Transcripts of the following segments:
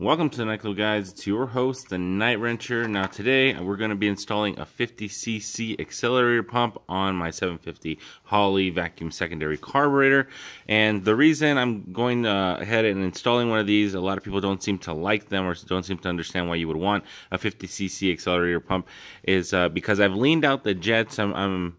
Welcome to the Night Club, guys. It's your host, the Night Wrencher. Now today, we're going to be installing a 50cc accelerator pump on my 750 Holley vacuum secondary carburetor. And the reason I'm going ahead and installing one of these, a lot of people don't seem to like them or don't seem to understand why you would want a 50cc accelerator pump, is because I've leaned out the jets. I'm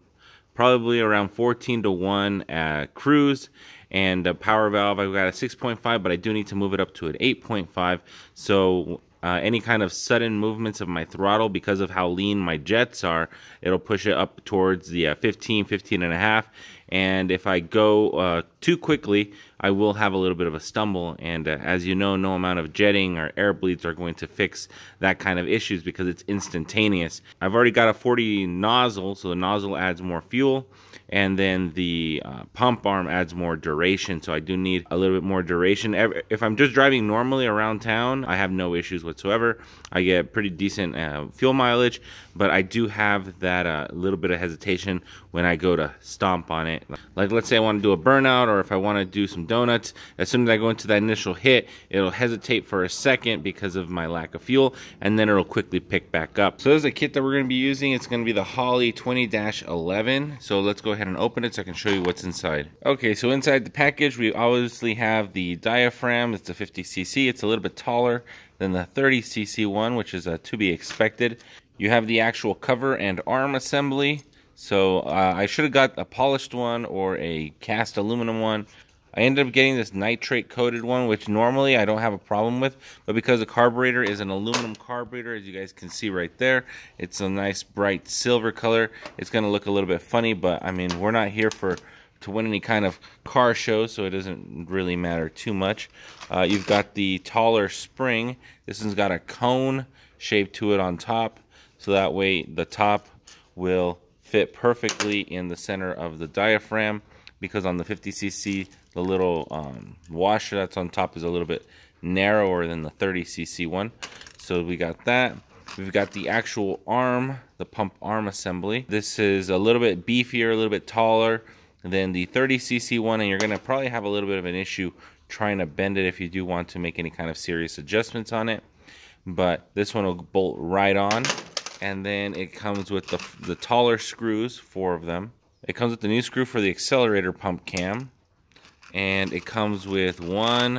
probably around 14-to-1 cruise. And the power valve, I've got a 6.5, but I do need to move it up to an 8.5. So any kind of sudden movements of my throttle, because of how lean my jets are, it'll push it up towards the 15 and a half. And if I go too quickly, I will have a little bit of a stumble. And as you know, no amount of jetting or air bleeds are going to fix that kind of issues because it's instantaneous. I've already got a 40 nozzle, so the nozzle adds more fuel. And then the pump arm adds more duration, so I do need a little bit more duration. If I'm just driving normally around town, I have no issues whatsoever. I get pretty decent fuel mileage, but I do have that little bit of hesitation when I go to stomp on it. Like let's say I want to do a burnout, or if I want to do some donuts, as soon as I go into that initial hit, it'll hesitate for a second because of my lack of fuel, and then it'll quickly pick back up. So there's a kit that we're going to be using. It's going to be the Holley 20-11, so let's go ahead and open it so I can show you what's inside. Okay, so inside the package we obviously have the diaphragm. It's a 50cc. It's a little bit taller than the 30cc one, which is to be expected. You have the actual cover and arm assembly. So I should have got a polished one or a cast aluminum one. I ended up getting this nitrate coated one, which normally I don't have a problem with, but because the carburetor is an aluminum carburetor, as you guys can see right there, it's a nice bright silver color. It's going to look a little bit funny, but I mean, we're not here to win any kind of car show, so it doesn't really matter too much. You've got the taller spring. This one's got a cone shape to it on top, so that way the top will fit perfectly in the center of the diaphragm, because on the 50cc, the little washer that's on top is a little bit narrower than the 30cc one. So we got that. We've got the actual arm, the pump arm assembly. This is a little bit beefier, a little bit taller than the 30cc one, and you're gonna probably have a little bit of an issue trying to bend it if you do want to make any kind of serious adjustments on it. But this one will bolt right on. And then it comes with the taller screws, 4 of them. It comes with the new screw for the accelerator pump cam, and it comes with 1,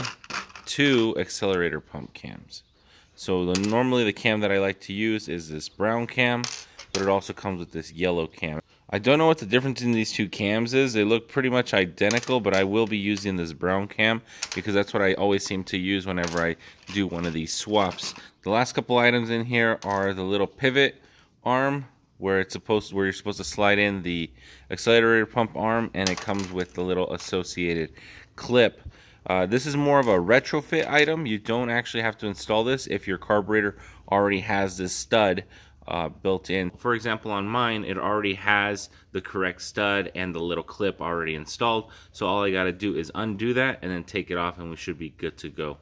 2 accelerator pump cams. So normally the cam that I like to use is this brown cam, but it also comes with this yellow cam. I don't know what the difference in these two cams is. They look pretty much identical, but I will be using this brown cam because that's what I always seem to use whenever I do one of these swaps. The last couple items in here are the little pivot arm, where you're supposed to slide in the accelerator pump arm, and it comes with the little associated clip. This is more of a retrofit item. You don't actually have to install this if your carburetor already has this stud built in. For example, on mine, it already has the correct stud and the little clip already installed. So all I got to do is undo that and then take it off, and we should be good to go.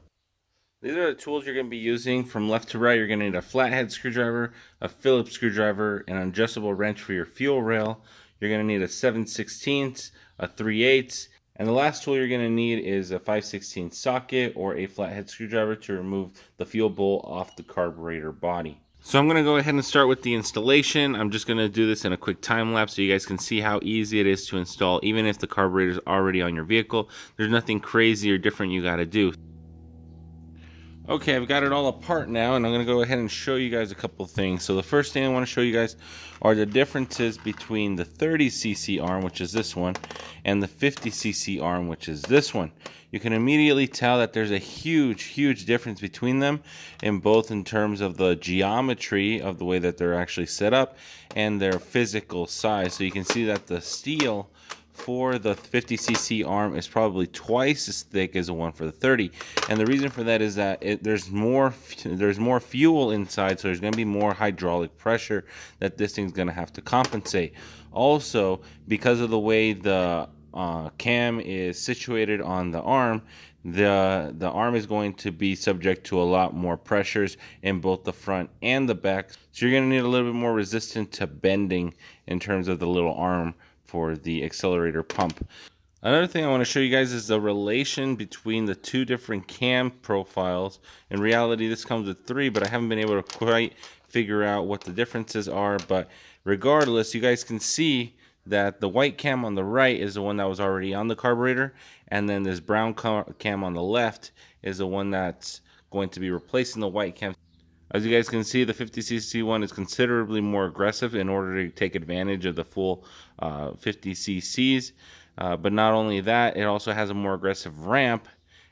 These are the tools you're going to be using from left to right. You're going to need a flathead screwdriver, a Phillips screwdriver, an adjustable wrench for your fuel rail. You're going to need a 7/16, a 3/8, and the last tool you're going to need is a 5/16 socket or a flathead screwdriver to remove the fuel bowl off the carburetor body. So I'm going to go ahead and start with the installation. I'm just going to do this in a quick time lapse so you guys can see how easy it is to install. Even if the carburetor is already on your vehicle, there's nothing crazy or different you got to do. Okay, I've got it all apart now, and I'm going to go ahead and show you guys a couple things. So the first thing I want to show you guys are the differences between the 30cc arm, which is this one, and the 50cc arm, which is this one. You can immediately tell that there's a huge, huge difference between them, in both in terms of the geometry of the way that they're actually set up and their physical size. So you can see that the steel for the 50cc arm is probably twice as thick as the one for the 30, and the reason for that is that there's more fuel inside, so there's going to be more hydraulic pressure that this thing's going to have to compensate. Also, because of the way the cam is situated on the arm, the arm is going to be subject to a lot more pressures in both the front and the back, so you're going to need a little bit more resistance to bending in terms of the little arm for the accelerator pump. Another thing I want to show you guys is the relation between the two different cam profiles. In reality, this comes with three, but I haven't been able to quite figure out what the differences are. But regardless, you guys can see that the white cam on the right is the one that was already on the carburetor, and then this brown cam on the left is the one that's going to be replacing the white cam. As you guys can see, the 50cc one is considerably more aggressive in order to take advantage of the full 50cc's. But not only that, it also has a more aggressive ramp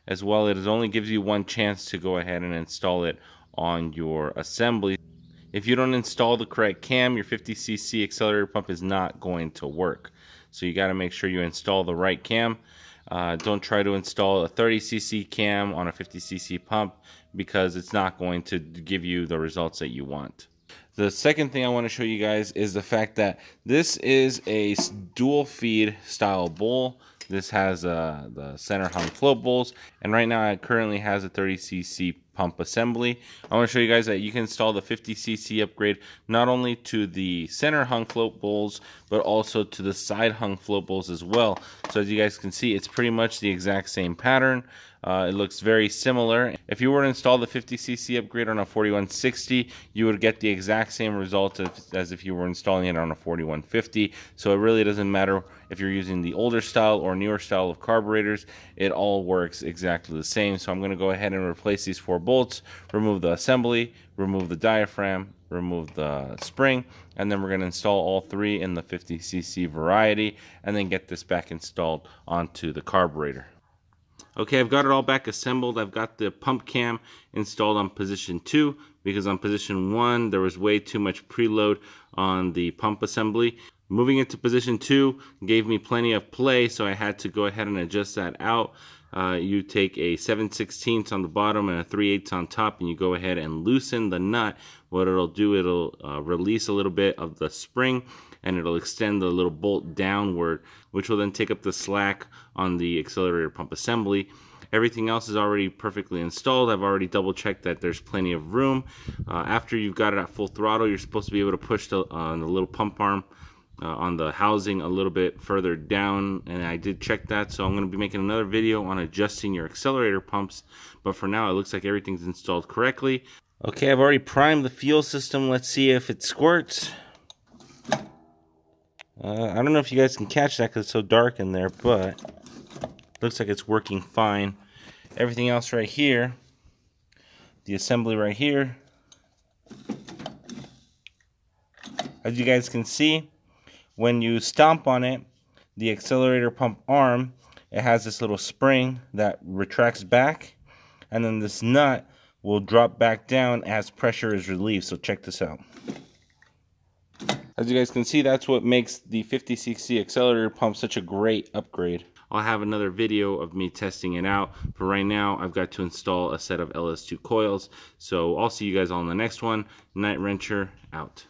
as well. It only gives you one chance to go ahead and install it on your assembly. If you don't install the correct cam, your 50cc accelerator pump is not going to work. So you got to make sure you install the right cam. Don't try to install a 30cc cam on a 50cc pump, because it's not going to give you the results that you want. The second thing I want to show you guys is the fact that this is a dual feed style bowl. This has the center hung float bowls, and right now it currently has a 30cc pump assembly. I want to show you guys that you can install the 50cc upgrade not only to the center hung float bowls, but also to the side hung float bowls as well. So as you guys can see, it's pretty much the exact same pattern. It looks very similar. If you were to install the 50cc upgrade on a 4160, you would get the exact same result as if you were installing it on a 4150. So it really doesn't matter if you're using the older style or newer style of carburetors. It all works exactly the same. So I'm going to go ahead and replace these four bolts, remove the assembly, remove the diaphragm, remove the spring, and then we're going to install all three in the 50cc variety and then get this back installed onto the carburetor. Okay, I've got it all back assembled. I've got the pump cam installed on position 2 because on position 1 there was way too much preload on the pump assembly. Moving it to position 2 gave me plenty of play, so I had to go ahead and adjust that out. You take a 7/16 on the bottom and a 3/8 on top, and you go ahead and loosen the nut. What it'll do, it'll release a little bit of the spring, and it'll extend the little bolt downward, which will then take up the slack on the accelerator pump assembly. Everything else is already perfectly installed. I've already double checked that there's plenty of room. After you've got it at full throttle, you're supposed to be able to push the little pump arm on the housing a little bit further down, and I did check that, so I'm going to be making another video on adjusting your accelerator pumps, but for now it looks like everything's installed correctly. Okay, I've already primed the fuel system. Let's see if it squirts. I don't know if you guys can catch that because it's so dark in there, but looks like it's working fine. Everything else right here, the assembly right here, as you guys can see, when you stomp on it, the accelerator pump arm, it has this little spring that retracts back, and then this nut will drop back down as pressure is relieved. So check this out. As you guys can see, that's what makes the 50cc accelerator pump such a great upgrade. I'll have another video of me testing it out, but right now I've got to install a set of LS2 coils. So I'll see you guys all in the next one. Night Wrencher out.